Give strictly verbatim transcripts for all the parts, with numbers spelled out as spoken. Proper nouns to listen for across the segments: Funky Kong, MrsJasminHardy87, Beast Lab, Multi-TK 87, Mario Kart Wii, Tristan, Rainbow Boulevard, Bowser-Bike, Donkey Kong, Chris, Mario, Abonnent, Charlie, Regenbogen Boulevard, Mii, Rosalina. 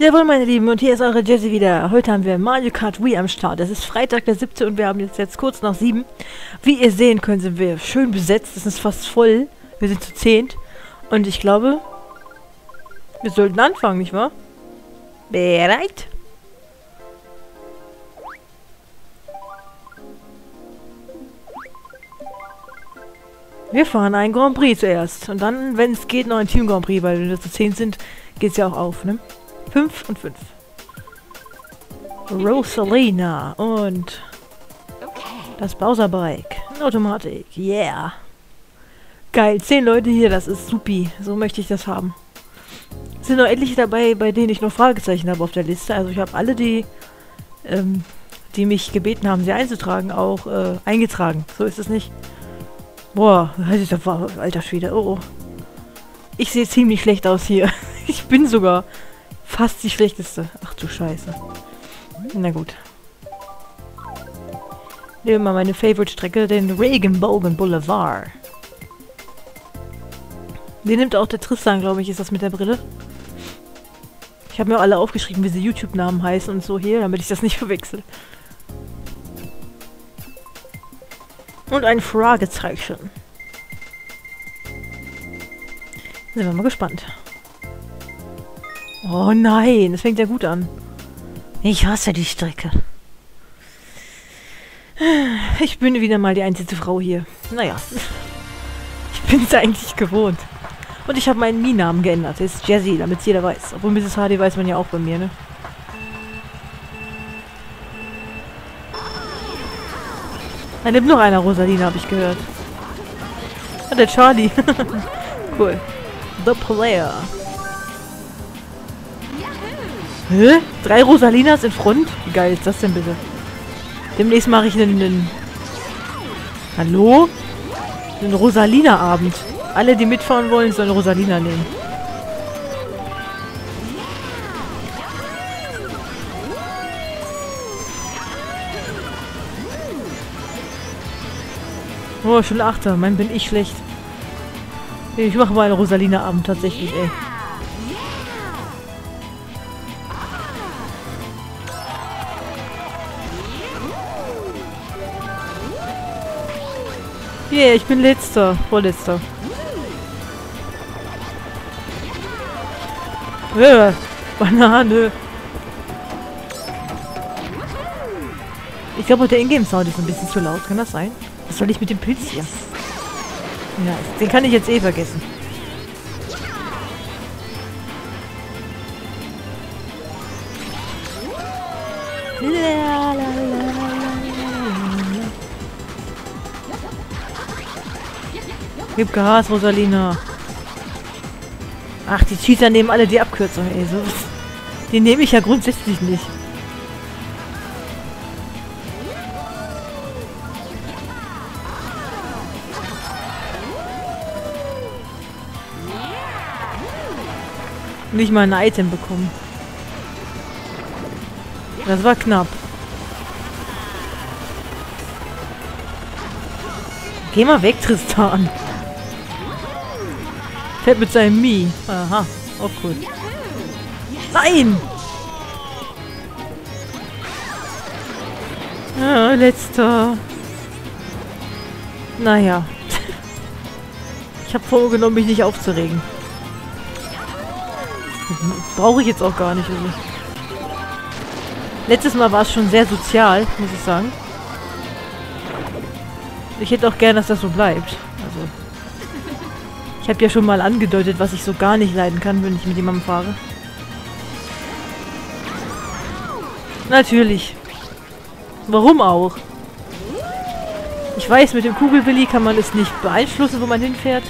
Jawohl, meine Lieben, und hier ist eure Jessie wieder. Heute haben wir Mario Kart Wii am Start. Es ist Freitag der siebte und wir haben jetzt, jetzt kurz nach sieben. Wie ihr sehen könnt, sind wir schön besetzt. Es ist fast voll. Wir sind zu zehnt. Und ich glaube, wir sollten anfangen, nicht wahr? Bereit? Wir fahren einen Grand Prix zuerst. Und dann, wenn es geht, noch ein Team Grand Prix, weil wenn wir zu zehn sind, geht es ja auch auf, ne? fünf und fünf. Rosalina und das Bowser-Bike. Automatik. Yeah. Geil. zehn Leute hier, das ist supi. So möchte ich das haben. Es sind noch etliche dabei, bei denen ich noch Fragezeichen habe auf der Liste. Also ich habe alle, die, ähm, die mich gebeten haben, sie einzutragen, auch äh, eingetragen. So ist es nicht. Boah, das ist ja alter Schwede. Oh, oh. Ich sehe ziemlich schlecht aus hier. Ich bin sogar fast die schlechteste. Ach du Scheiße. Na gut. Nehmen wir mal meine Favorite-Strecke, den Regenbogen Boulevard. Den nimmt auch der Tristan, glaube ich, ist das mit der Brille. Ich habe mir alle aufgeschrieben, wie sie YouTube-Namen heißen und so hier, damit ich das nicht verwechsel. Und ein Fragezeichen. Sind wir mal gespannt. Oh nein, das fängt ja gut an. Ich hasse die Strecke. Ich bin wieder mal die einzige Frau hier. Naja. Ich bin es eigentlich gewohnt. Und ich habe meinen Mii-Namen geändert. Jetzt ist Jessie, damit es jeder weiß. Obwohl Misses Hardy weiß man ja auch bei mir, ne? Da nimmt noch einer Rosalina, habe ich gehört. Ah, der Charlie. Cool. The Player. Hä? Drei Rosalinas in Front? Wie geil ist das denn bitte? Demnächst mache ich einen, einen... Hallo? Einen Rosalina-Abend. Alle, die mitfahren wollen, sollen Rosalina nehmen. Oh, schon Achter. Mann, bin ich schlecht. Ich mache mal einen Rosalina-Abend tatsächlich, ey. Yeah, ich bin letzter. Vorletzter. Äh, Banane. Ich glaube, der Ingame-Sound ist ein bisschen zu laut. Kann das sein? Was soll ich mit dem Pilz hier? Ja, den kann ich jetzt eh vergessen. Gib Gas, Rosalina. Ach, die Cheater nehmen alle die Abkürzung, ey. So, die nehme ich ja grundsätzlich nicht. Nicht mal ein Item bekommen. Das war knapp. Geh mal weg, Tristan. Fährt mit seinem Mii. Aha, auch cool. Nein! Ah, letzter. Naja. Ich habe vorgenommen, mich nicht aufzuregen. Brauche ich jetzt auch gar nicht. Also. Letztes Mal war es schon sehr sozial, muss ich sagen. Ich hätte auch gern, dass das so bleibt. Also, ich habe ja schon mal angedeutet, was ich so gar nicht leiden kann, wenn ich mit jemandem fahre. Natürlich. Warum auch? Ich weiß, mit dem Kugelbilly kann man es nicht beeinflussen, wo man hinfährt.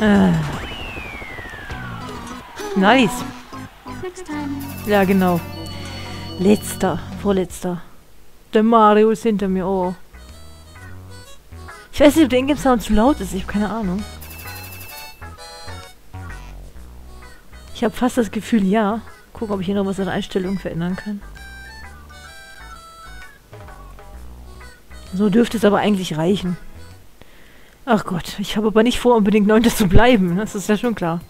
Ah. Nice. Ja, genau. Letzter. Vorletzter. Der Mario ist hinter mir. Oh. Ich weiß nicht, ob der Ingame-Sound zu laut ist. Ich habe keine Ahnung. Ich habe fast das Gefühl, ja. Gucken, ob ich hier noch was an Einstellungen verändern kann. So dürfte es aber eigentlich reichen. Ach Gott, ich habe aber nicht vor, unbedingt Neunter zu bleiben. Das ist ja schon klar.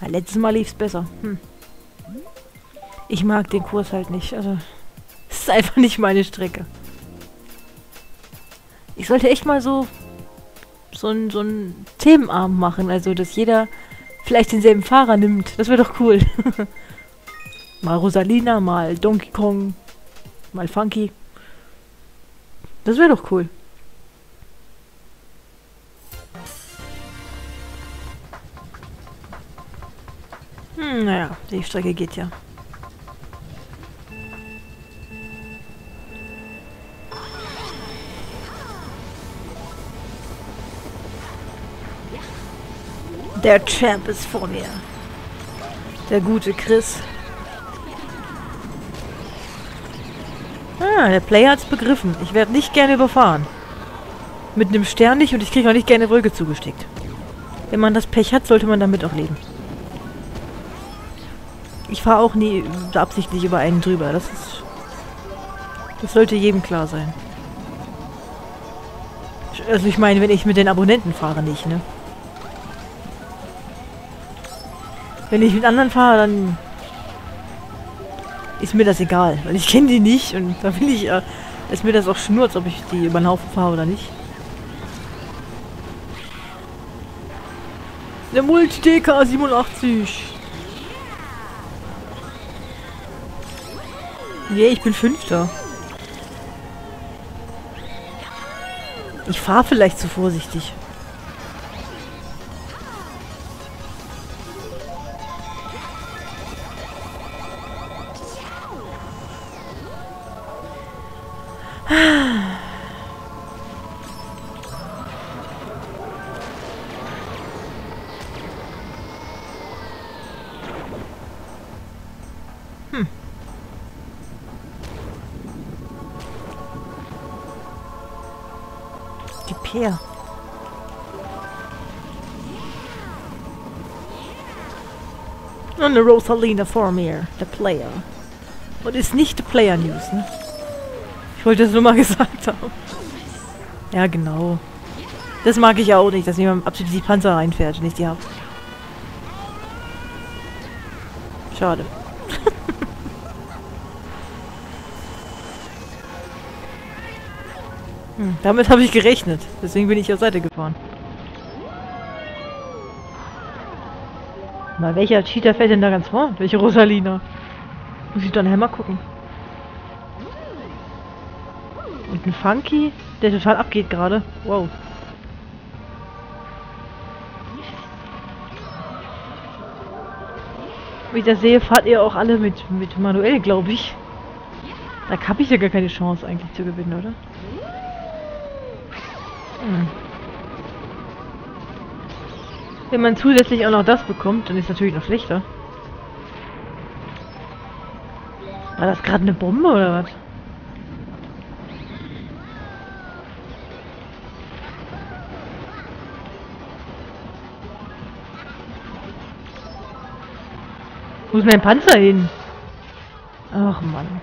Ja, letztes Mal lief es besser. Hm. Ich mag den Kurs halt nicht. Also, es ist einfach nicht meine Strecke. Ich sollte echt mal so so einen so einen Themenabend machen. Also, dass jeder vielleicht denselben Fahrer nimmt. Das wäre doch cool. Mal Rosalina, mal Donkey Kong, mal Funky. Das wäre doch cool. Hm, naja, die Strecke geht ja. Der Champ ist vor mir. Der gute Chris. Ah, der Player hat's begriffen. Ich werde nicht gerne überfahren. Mit einem Stern nicht und ich kriege auch nicht gerne Röcke zugesteckt. Wenn man das Pech hat, sollte man damit auch leben. Ich fahre auch nie absichtlich über einen drüber. Das ist... Das sollte jedem klar sein. Also ich meine, wenn ich mit den Abonnenten fahre, nicht, ne? Wenn ich mit anderen fahre, dann... ist mir das egal, weil ich kenne die nicht und da will ich, äh, ist mir das auch schnurz, ob ich die über den Haufen fahre oder nicht. Der Multi-T K siebenundachtzig. Nee, yeah, ich bin Fünfter. Ich fahre vielleicht zu vorsichtig. Her. Und eine Rosalina vor mir, der Player. Und ist nicht die Player News, ne? Ich wollte das nur mal gesagt haben. Ja, genau. Das mag ich auch nicht, dass jemand absolut die Panzer reinfährt und ich die hab. Schade. Hm, damit habe ich gerechnet. Deswegen bin ich auf Seite gefahren. Mal, welcher Cheater fällt denn da ganz vor? Welche Rosalina? Muss ich dann Hammer gucken. Und ein Funky, der total abgeht gerade. Wow. Wie ich das sehe, fahrt ihr auch alle mit, mit manuell, glaube ich. Da habe ich ja gar keine Chance eigentlich zu gewinnen, oder? Wenn man zusätzlich auch noch das bekommt, dann ist es natürlich noch schlechter. War das gerade eine Bombe oder was? Wo ist mein Panzer hin? Ach Mann.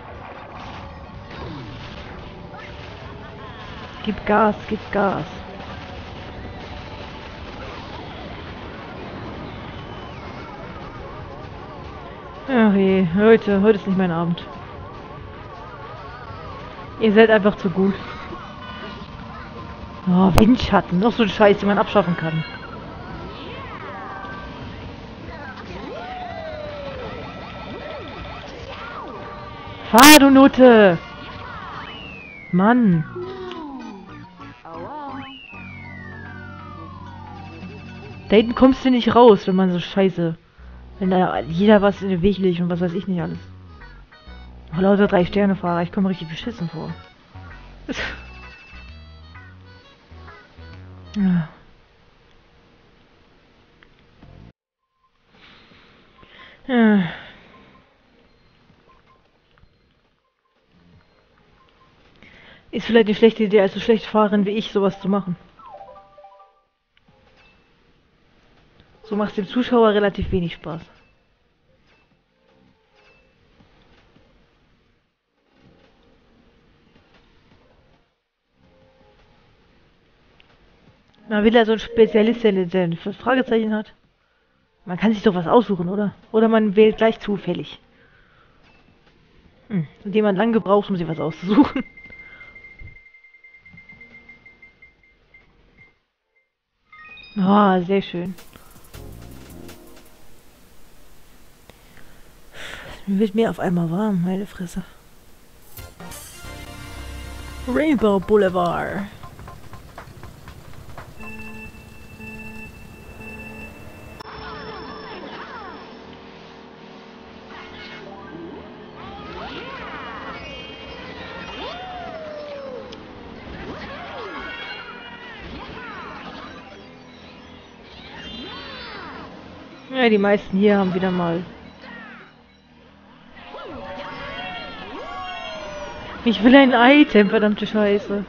Gib Gas, gib Gas. Ach je, heute, heute ist nicht mein Abend. Ihr seid einfach zu gut. Oh, Windschatten, noch so ein Scheiß, den man abschaffen kann. Fahr, du Nutte! Mann! Da hinten kommst du nicht raus, wenn man so scheiße... Wenn da jeder was in den Weg legt und was weiß ich nicht alles. Auch lauter drei Sterne Fahrer, ich komme richtig beschissen vor. Ja. Ja. Ist vielleicht eine schlechte Idee, als so schlecht fahren wie ich, sowas zu machen. So macht es dem Zuschauer relativ wenig Spaß. Na, will er so ein Spezialist sein, das Fragezeichen hat. Man kann sich doch was aussuchen, oder? Oder man wählt gleich zufällig. Hm, und jemand lang gebraucht, um sich was auszusuchen. Ah, oh, sehr schön. Mir wird mir auf einmal warm, meine Fresse. Rainbow Boulevard. Ja, die meisten hier haben wieder mal Ich will ein Item, verdammte Scheiße.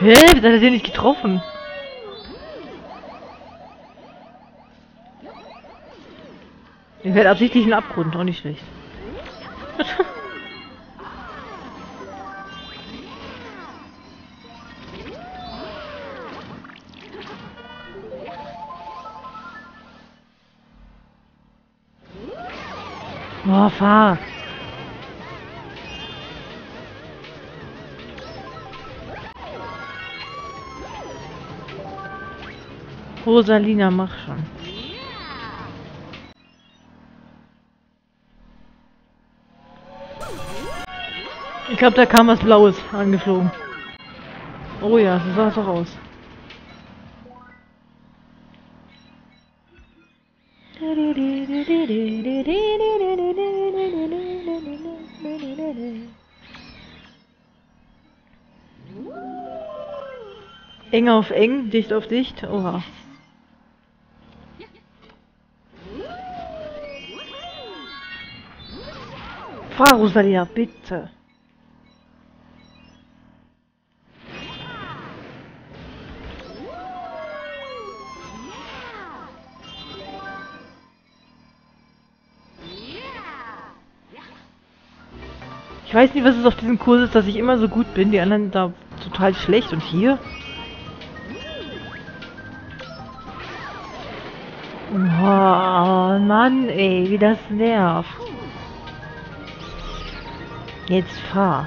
Hä? Das hat er den nicht getroffen. Ihr fällt absichtlich einen Abgrund, auch nicht schlecht. Boah, fuck. Rosalina, mach schon. Ich glaube, da kam was Blaues angeflogen. Oh ja, so sah es doch aus. Eng auf eng, dicht auf dicht. Oha. Fahr, Rosalina, bitte. Ich weiß nicht, was es auf diesem Kurs ist, dass ich immer so gut bin, die anderen da total schlecht und hier. Oh Mann, ey, wie das nervt. Jetzt fahr.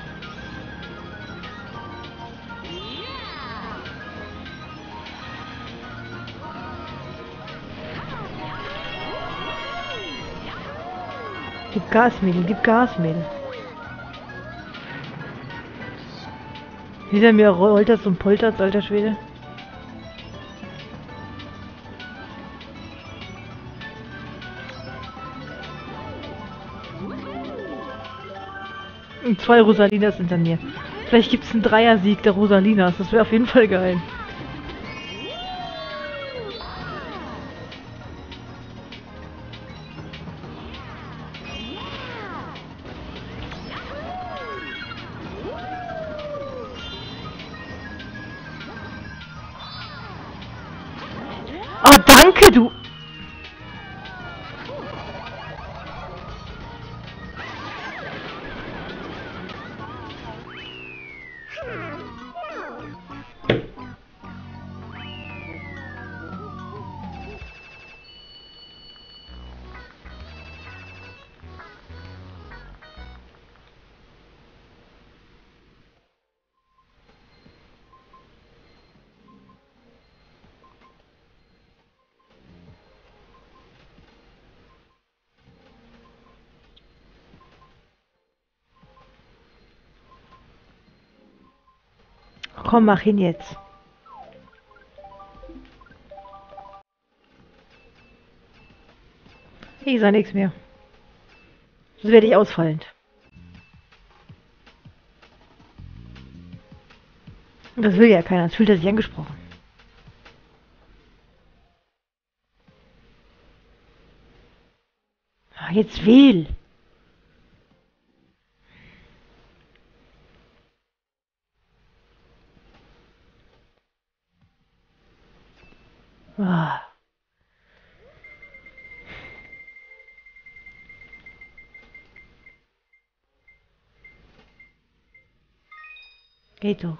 Gib Gas, Mädel, gib Gas, Mädel. Hinter mir rollt das und poltert, alter Schwede. Und zwei Rosalinas hinter mir. Vielleicht gibt es einen Dreier-Sieg der Rosalinas. Das wäre auf jeden Fall geil. Oh, danke, du! Komm, mach ihn jetzt. Ich sah nichts mehr. Sonst werde ich ausfallend. Das will ja keiner. Das fühlt er sich angesprochen. Ach, jetzt wähl. Ah. Geht doch.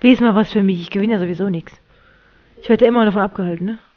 Wie ist mal was für mich? Ich gewinne ja sowieso nichts. Ich werde ja immer davon abgehalten, ne?